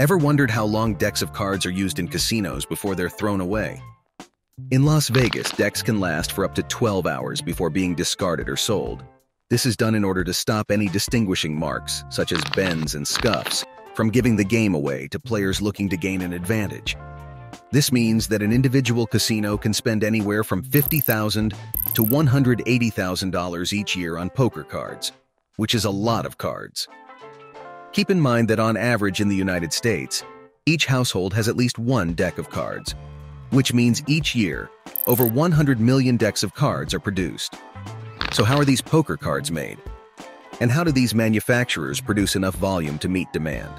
Ever wondered how long decks of cards are used in casinos before they're thrown away? In Las Vegas, decks can last for up to 12 hours before being discarded or sold. This is done in order to stop any distinguishing marks, such as bends and scuffs, from giving the game away to players looking to gain an advantage. This means that an individual casino can spend anywhere from $50,000 to $180,000 each year on poker cards, which is a lot of cards. Keep in mind that on average in the United States, each household has at least one deck of cards, which means each year, over 100 million decks of cards are produced. So how are these poker cards made? And how do these manufacturers produce enough volume to meet demand?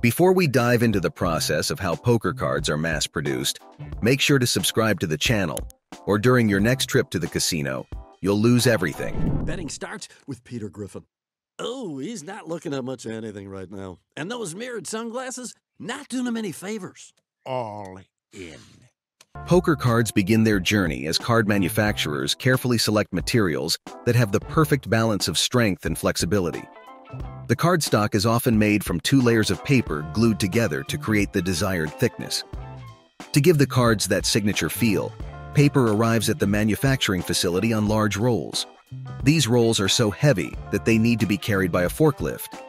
Before we dive into the process of how poker cards are mass-produced, make sure to subscribe to the channel, or during your next trip to the casino, you'll lose everything. Betting starts with Peter Griffin. Oh, he's not looking at much of anything right now. And those mirrored sunglasses, not doing him any favors. All in. Poker cards begin their journey as card manufacturers carefully select materials that have the perfect balance of strength and flexibility. The cardstock is often made from two layers of paper glued together to create the desired thickness. To give the cards that signature feel, paper arrives at the manufacturing facility on large rolls. These rolls are so heavy that they need to be carried by a forklift.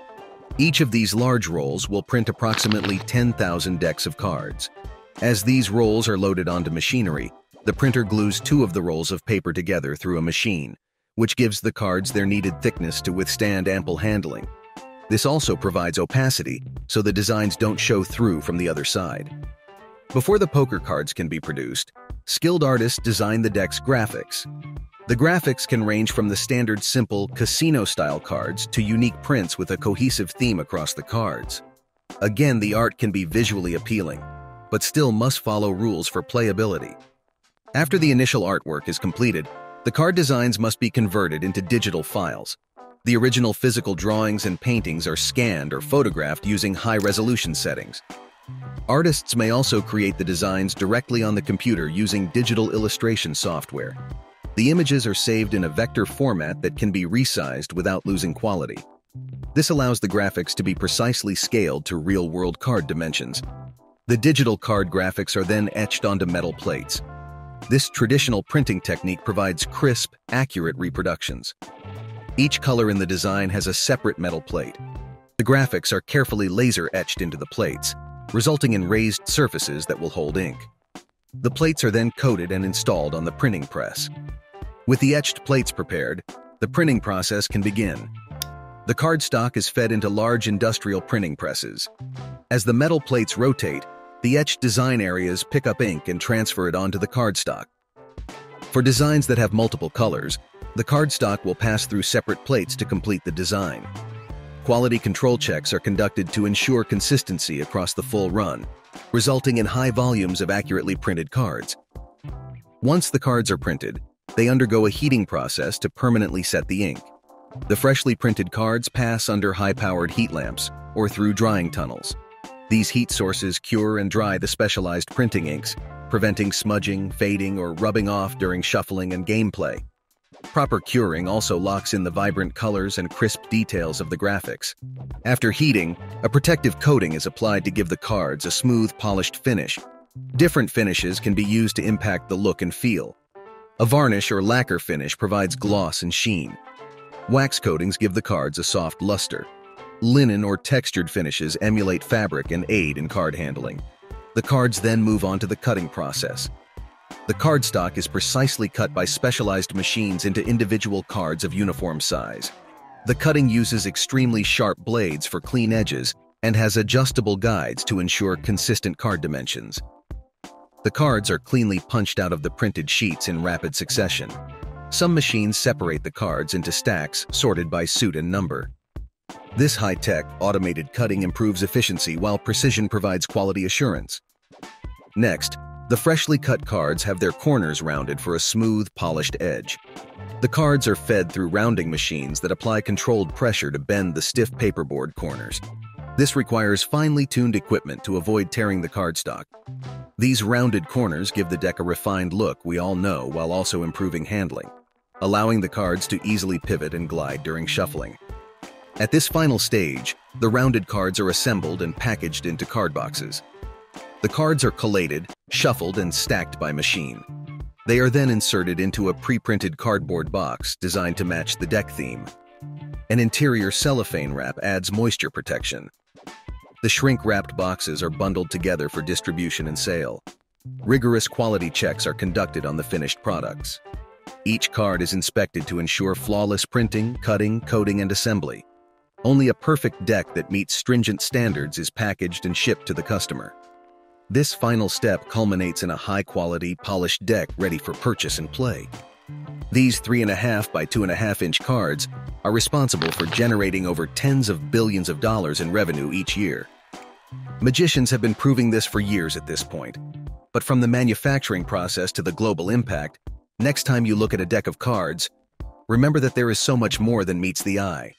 Each of these large rolls will print approximately 10,000 decks of cards. As these rolls are loaded onto machinery, the printer glues two of the rolls of paper together through a machine, which gives the cards their needed thickness to withstand ample handling. This also provides opacity, so the designs don't show through from the other side. Before the poker cards can be produced, skilled artists design the deck's graphics. The graphics can range from the standard simple casino-style cards to unique prints with a cohesive theme across the cards. Again, the art can be visually appealing, but still must follow rules for playability. After the initial artwork is completed, the card designs must be converted into digital files. The original physical drawings and paintings are scanned or photographed using high-resolution settings. Artists may also create the designs directly on the computer using digital illustration software. The images are saved in a vector format that can be resized without losing quality. This allows the graphics to be precisely scaled to real-world card dimensions. The digital card graphics are then etched onto metal plates. This traditional printing technique provides crisp, accurate reproductions. Each color in the design has a separate metal plate. The graphics are carefully laser-etched into the plates, resulting in raised surfaces that will hold ink. The plates are then coated and installed on the printing press. With the etched plates prepared, the printing process can begin. The cardstock is fed into large industrial printing presses. As the metal plates rotate, the etched design areas pick up ink and transfer it onto the cardstock. For designs that have multiple colors, the cardstock will pass through separate plates to complete the design. Quality control checks are conducted to ensure consistency across the full run, resulting in high volumes of accurately printed cards. Once the cards are printed, they undergo a heating process to permanently set the ink. The freshly printed cards pass under high-powered heat lamps or through drying tunnels. These heat sources cure and dry the specialized printing inks, preventing smudging, fading, or rubbing off during shuffling and gameplay. Proper curing also locks in the vibrant colors and crisp details of the graphics. After heating, a protective coating is applied to give the cards a smooth, polished finish. Different finishes can be used to impact the look and feel. A varnish or lacquer finish provides gloss and sheen. Wax coatings give the cards a soft luster. Linen or textured finishes emulate fabric and aid in card handling. The cards then move on to the cutting process. The cardstock is precisely cut by specialized machines into individual cards of uniform size. The cutting uses extremely sharp blades for clean edges and has adjustable guides to ensure consistent card dimensions. The cards are cleanly punched out of the printed sheets in rapid succession. Some machines separate the cards into stacks sorted by suit and number. This high-tech, automated cutting improves efficiency while precision provides quality assurance. Next, the freshly cut cards have their corners rounded for a smooth, polished edge. The cards are fed through rounding machines that apply controlled pressure to bend the stiff paperboard corners. This requires finely tuned equipment to avoid tearing the cardstock. These rounded corners give the deck a refined look we all know while also improving handling, allowing the cards to easily pivot and glide during shuffling. At this final stage, the rounded cards are assembled and packaged into card boxes. The cards are collated, shuffled, and stacked by machine. They are then inserted into a pre-printed cardboard box designed to match the deck theme. An interior cellophane wrap adds moisture protection. The shrink-wrapped boxes are bundled together for distribution and sale. Rigorous quality checks are conducted on the finished products. Each card is inspected to ensure flawless printing, cutting, coding, and assembly. Only a perfect deck that meets stringent standards is packaged and shipped to the customer. This final step culminates in a high-quality, polished deck ready for purchase and play. These 3.5 by 2.5-inch cards are responsible for generating over tens of billions of dollars in revenue each year. Magicians have been proving this for years at this point. But from the manufacturing process to the global impact, next time you look at a deck of cards, remember that there is so much more than meets the eye.